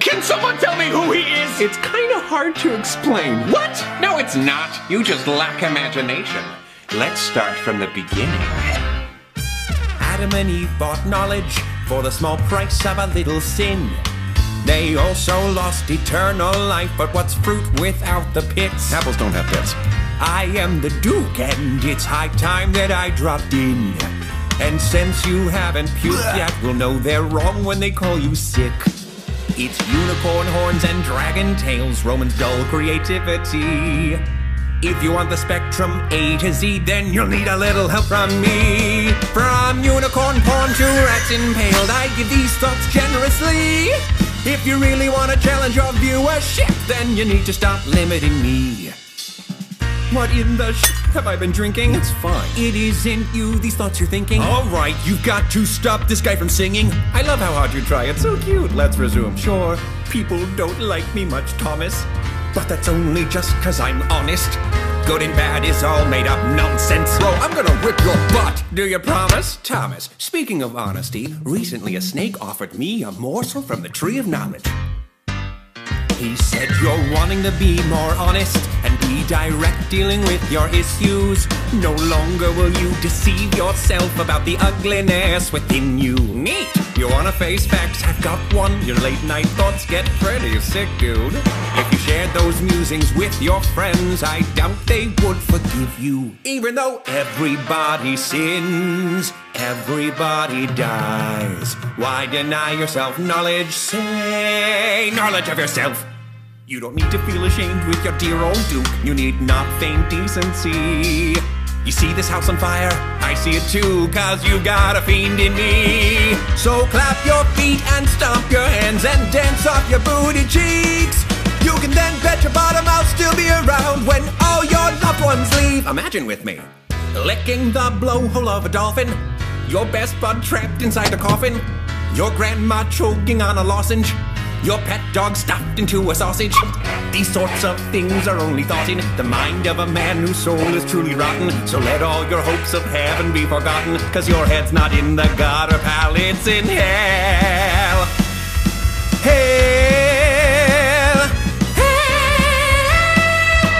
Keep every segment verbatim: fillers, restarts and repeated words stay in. Can someone tell me who he is? It's kind of hard to explain. What? No, it's not. You just lack imagination. Let's start from the beginning. Adam and Eve bought knowledge for the small price of a little sin. They also lost eternal life, but what's fruit without the pits? Apples don't have pits. I am the Duke, and it's high time that I dropped in. And since you haven't puked yet, we'll know they're wrong when they call you sick. It's unicorn horns and dragon tails, Romans dull creativity. If you want the spectrum A to Z, then you'll need a little help from me. From unicorn porn to rats impaled, I give these thoughts generously. If you really want to challenge your viewership, then you need to stop limiting me. What in the sh have I been drinking? It's fine. It isn't you, these thoughts you're thinking. Alright, you've got to stop this guy from singing. I love how hard you try, it's so cute. Let's resume. Sure, people don't like me much, Thomas, but that's only just cause I'm honest. Good and bad is all made up nonsense. Bro, I'm gonna rip your butt. Do you promise? Thomas, speaking of honesty, recently a snake offered me a morsel from the tree of knowledge. He said you're wanting to be more honest and be direct dealing with your issues. No longer will you deceive yourself about the ugliness within you. Neat! You wanna face facts? I've got one. Your late night thoughts get pretty sick, dude. If you shared those musings with your friends, I doubt they would forgive you. Even though everybody sins, everybody dies. Why deny yourself knowledge? Say knowledge of yourself. You don't need to feel ashamed with your dear old Duke. You need not feign decency. You see this house on fire? I see it too, cause you got a fiend in me. So clap your feet and stomp your hands and dance off your booty cheeks. You can then bet your bottom I'll still be around when all your loved ones leave. Imagine with me, licking the blowhole of a dolphin, your best bud trapped inside a coffin, your grandma choking on a lozenge, your pet dog stuffed into a sausage. These sorts of things are only thought in the mind of a man whose soul is truly rotten. So let all your hopes of heaven be forgotten, cause your head's not in the gutter, pal, it's in hell. Hell, hell.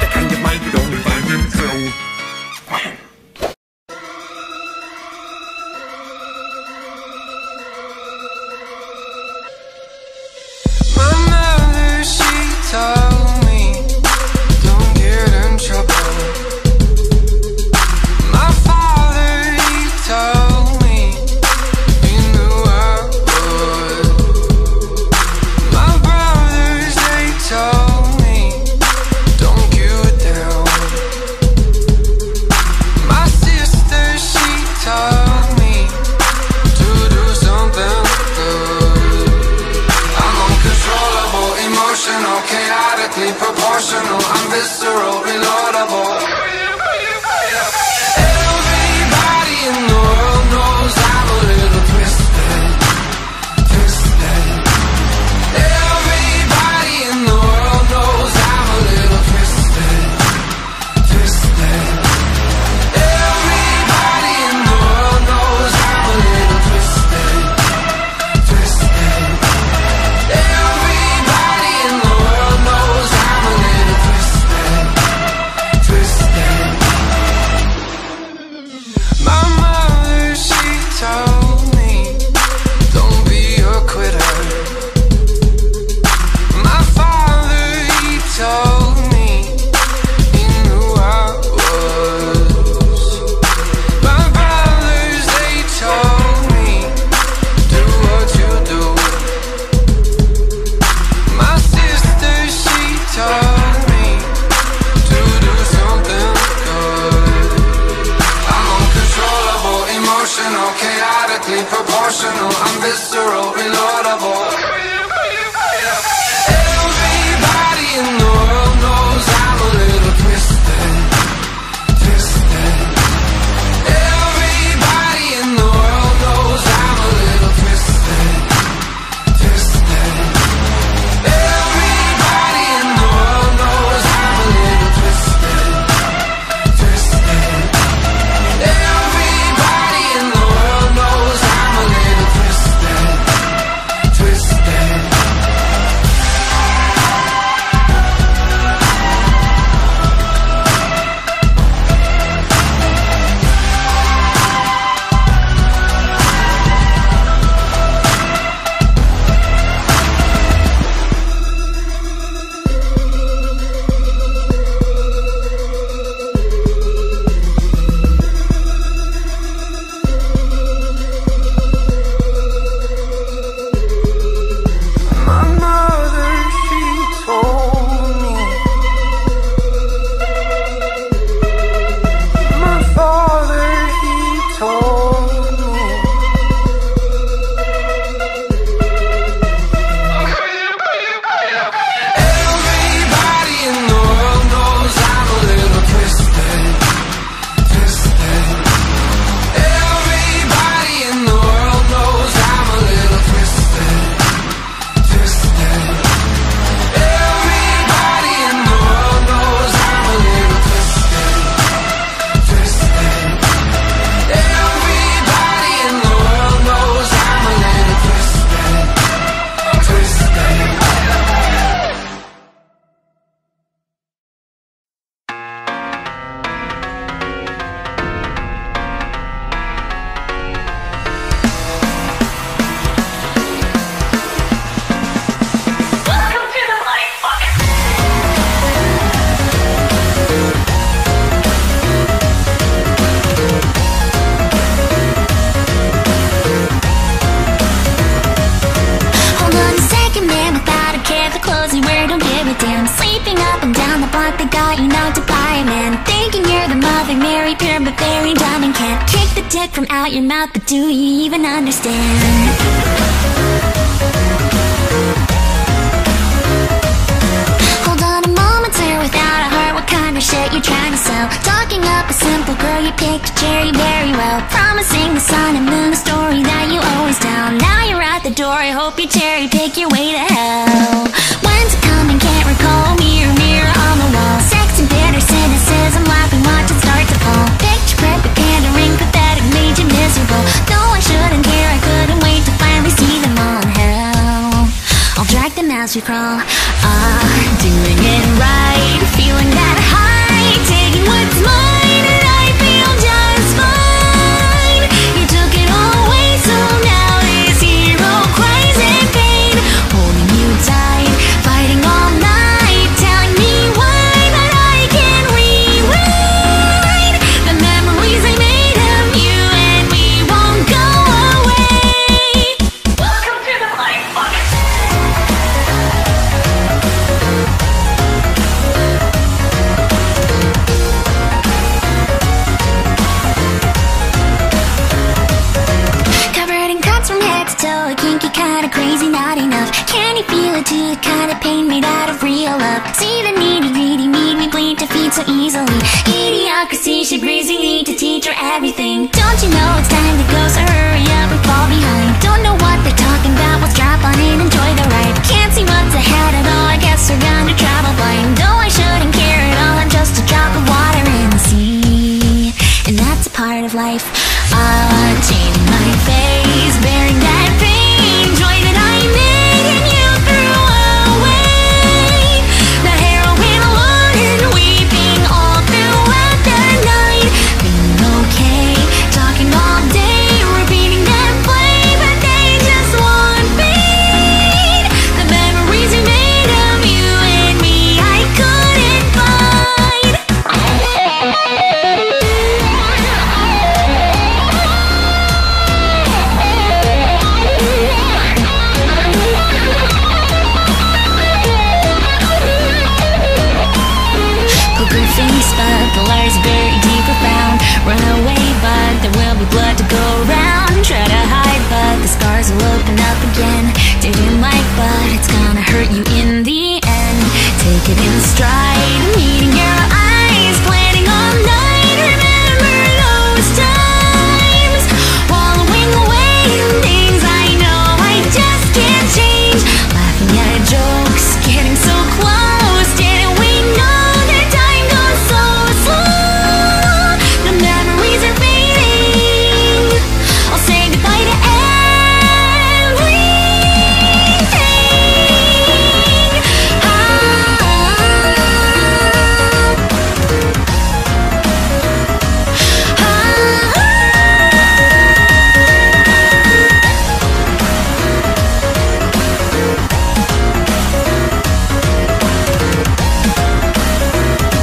The kind of mind you'd only find in hell. Proportional, I'm visceral, reloadable. Everybody in the world knows I'm a little twisted, twisted. Everybody in the world knows I'm a little twisted, twisted. Everybody in the world knows I'm a little twisted, twisted. Everybody in the world knows I'm a little twisted, twisted. head. Take the dick from out your mouth, but do you even understand? Shit you're trying to sell, talking up a simple girl you picked your cherry very well, promising the sun and moon, a story that you always tell. Now you're at the door, I hope you cherry pick your way to hell. When to come and can't recall, mirror, mirror on the wall, sex and bitter cynicism, laugh and watch it start to fall. Picture perfect, pandering, pathetic, made you miserable. No, I shouldn't care, I couldn't wait to finally see them all in hell. I'll drag them as we crawl, ah, doing it right, feeling that high, taking what's mine, and I feel just fine. You took it all away, so now there's zero cries and pain. Holding you tight, fighting all night, telling me why, but I can't rewind the memories I made of you, and we won't go away. Welcome to the life box. Kinda crazy, not enough. Can you feel it too? The kind of pain made out of real love. See the needy, greedy, made me bleed defeat so easily. Idiocracy should reason need to teach her everything. Don't you know it's time to go, so hurry up and fall behind. Don't know what they're talking about, we'll strap on and enjoy the ride. Can't see what's ahead at all, I guess we're gonna travel blind. No, I shouldn't care at all, I'm just a drop of water in the sea, and that's a part of life. I'll change my face, bearing that pain, blood to go around. Try to hide, but the scars will open up again. Didn't like, but it's gonna hurt you in the end. Take it in stride, meeting your eyes, planning all night. Remember those times, wallowing away in things I know I just can't change. Laughing at jokes, getting so close. Didn't we know that time goes so slow? The memories are fading, I'll say goodbye to everything. ah, ah, ah. Welcome to the life box. Welcome to the life box. Life box. Welcome to the life box. Welcome to the life box. The life box.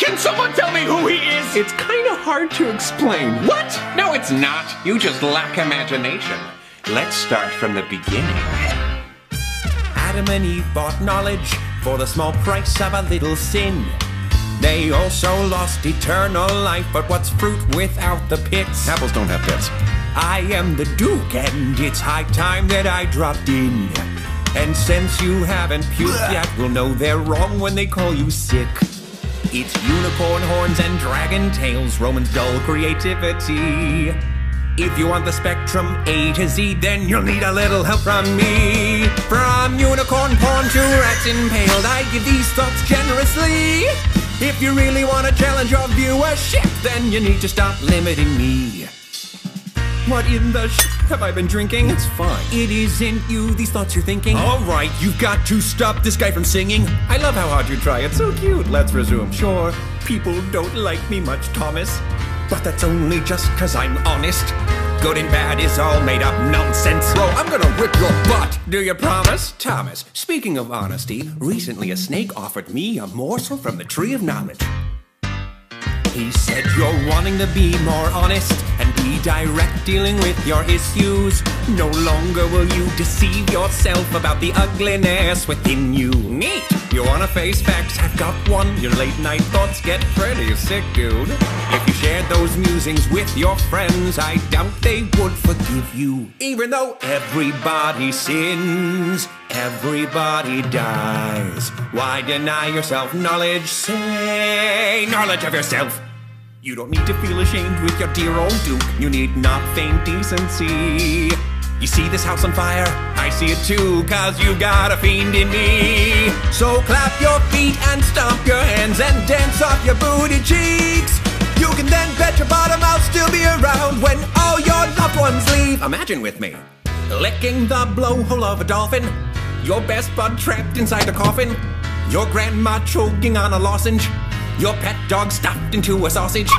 Can someone tell me who he is? It's kind of hard to explain. What? No, it's not. You just lack imagination. Let's start from the beginning. Adam and Eve bought knowledge for the small price of a little sin. They also lost eternal life, but what's fruit without the pits? Apples don't have pits. I am the Duke, and it's high time that I dropped in. And since you haven't puked yet, we'll know they're wrong when they call you sick. It's unicorn horns and dragon tails, Roman's dull creativity. If you want the spectrum A to Z, then you'll need a little help from me. From unicorn porn to rats impaled, I give these thoughts generously. If you really want to challenge your viewership, then you need to stop limiting me. What in the sh have I been drinking? It's fine. It isn't you, these thoughts you're thinking. Alright, you've got to stop this guy from singing. I love how hard you try, it's so cute. Let's resume. Sure, people don't like me much, Thomas, but that's only just cause I'm honest. Good and bad is all made up nonsense. Bro, I'm gonna rip your butt. Do you promise? Thomas, speaking of honesty, recently a snake offered me a morsel from the tree of knowledge. He said you're wanting to be more honest and be direct dealing with your issues. No longer will you deceive yourself about the ugliness within you. Neat! You wanna face facts? I've got one. Your late night thoughts get pretty sick, dude. If you shared those musings with your friends, I doubt they would forgive you. Even though everybody sins, everybody dies. Why deny yourself knowledge? Say knowledge of yourself. You don't need to feel ashamed with your dear old Duke. You need not feign decency. You see this house on fire? I see it too, cause you got a fiend in me. So clap your feet and stomp your hands and dance off your booty cheeks. You can then bet your bottom I'll still be around when all your loved ones leave. Imagine with me, licking the blowhole of a dolphin, your best bud trapped inside a coffin, your grandma choking on a lozenge, your pet dog stuffed into a sausage.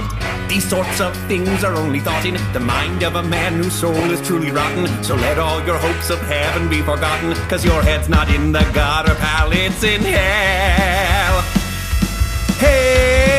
These sorts of things are only thought in the mind of a man whose soul is truly rotten. So let all your hopes of heaven be forgotten, cause your head's not in the gutter, pal, it's in hell. Hey!